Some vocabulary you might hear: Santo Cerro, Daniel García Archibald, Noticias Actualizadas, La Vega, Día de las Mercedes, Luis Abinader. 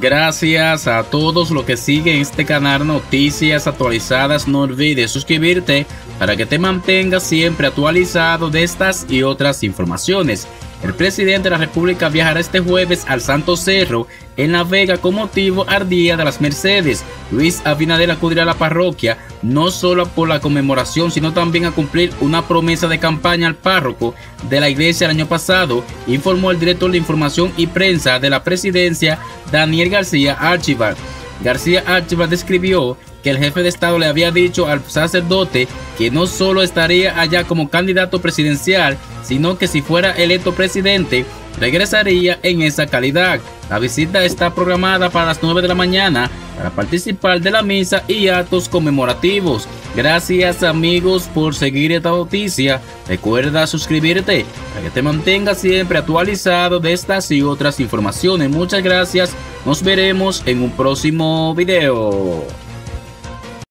Gracias a todos los que siguen este canal Noticias Actualizadas. No olvides suscribirte para que te mantengas siempre actualizado de estas y otras informaciones. El presidente de la República viajará este jueves al Santo Cerro en La Vega con motivo al Día de las Mercedes. Luis Abinader acudirá a la parroquia no solo por la conmemoración, sino también a cumplir una promesa de campaña al párroco de la iglesia el año pasado, informó el director de Información y Prensa de la Presidencia, Daniel García Archibald. García Archibald describió que el jefe de Estado le había dicho al sacerdote que no solo estaría allá como candidato presidencial, sino que si fuera electo presidente, regresaría en esa calidad. La visita está programada para las 9 de la mañana para participar de la misa y actos conmemorativos. Gracias amigos por seguir esta noticia. Recuerda suscribirte para que te mantengas siempre actualizado de estas y otras informaciones. Muchas gracias. Nos veremos en un próximo video.